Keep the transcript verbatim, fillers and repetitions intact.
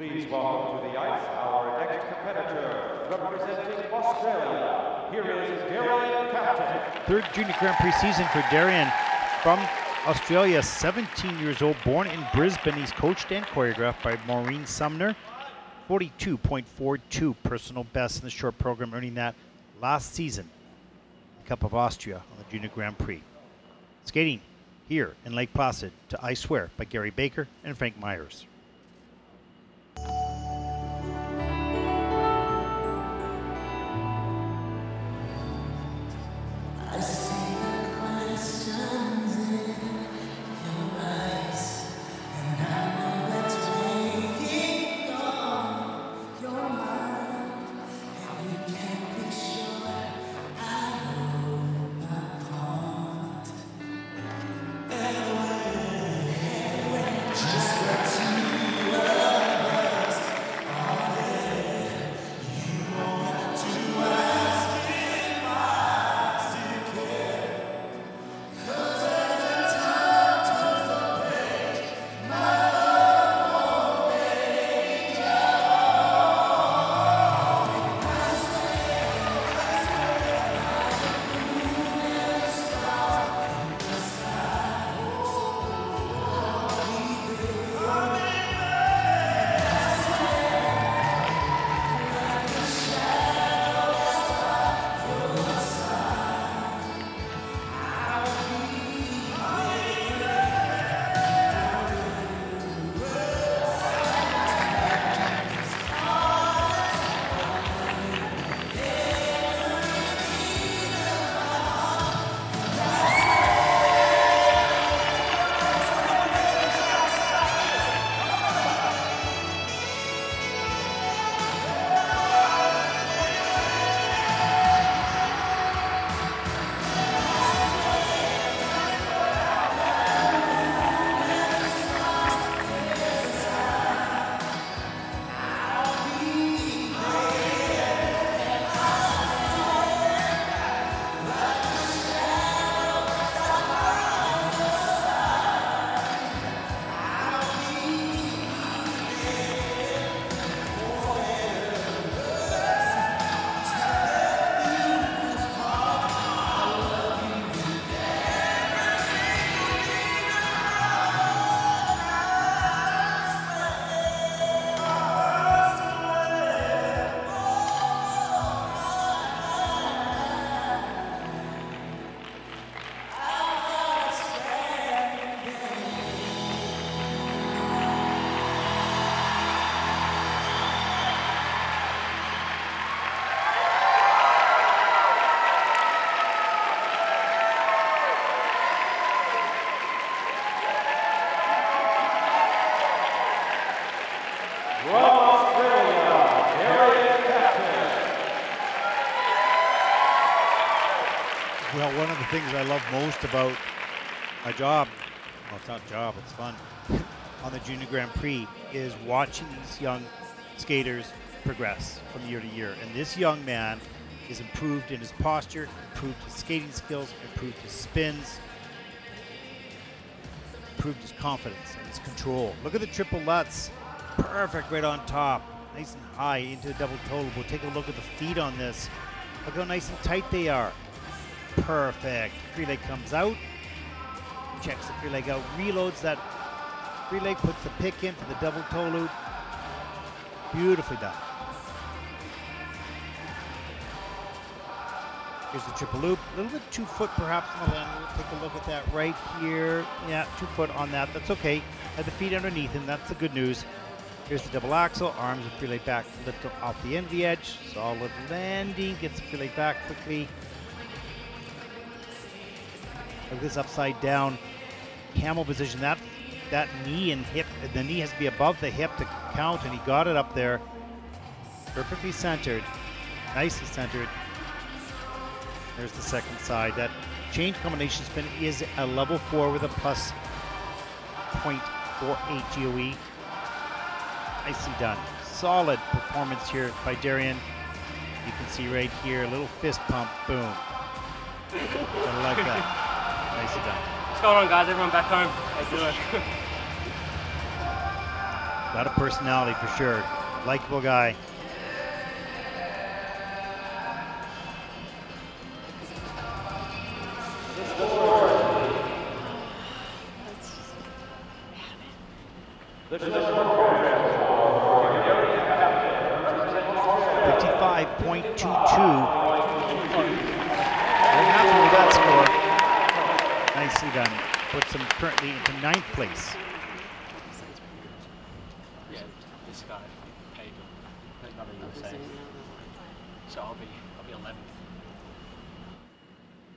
Please welcome to the ice our next competitor, representing Australia. Here is Darian Kaptich. Third Junior Grand Prix season for Darian from Australia, seventeen years old, born in Brisbane. He's coached and choreographed by Maureen Sumner. forty-two point four two personal best in the short program, earning that last season, the Cup of Austria on the Junior Grand Prix. Skating here in Lake Placid to I Swear by Gary Baker and Frank Myers. Well, one of the things I love most about my job, well, it's not a job, it's fun, on the Junior Grand Prix is watching these young skaters progress from year to year. And this young man is improved in his posture, improved his skating skills, improved his spins, improved his confidence and his control. Look at the triple Lutz, perfect right on top, nice and high into the double total. We'll take a look at the feet on this. Look how nice and tight they are. Perfect. Free leg comes out, checks the free leg out, reloads that free leg, puts the pick in for the double toe loop. Beautifully done. Here's the triple loop. A little bit two foot perhaps on the land. We'll take a look at that right here. Yeah, two foot on that. That's okay. Had the feet underneath him. That's the good news. Here's the double axel. Arms and free leg back. Lift up off the end of the edge. Solid landing. Gets the free leg back quickly. Look at this upside down camel position. That that knee and hip, the knee has to be above the hip to count, and he got it up there. Perfectly centered, nicely centered. There's the second side. That change combination spin is a level four with a plus zero point four eight G O E. Nicely done. Solid performance here by Darian. You can see right here, little fist pump, boom. I like that. Nicely done. What's going on, guys? Everyone back home? How's it doing? A lot of personality for sure. Likeable guy. Place. Yeah, this guy paid them. There's nothing to say. So I'll be, I'll be eleventh.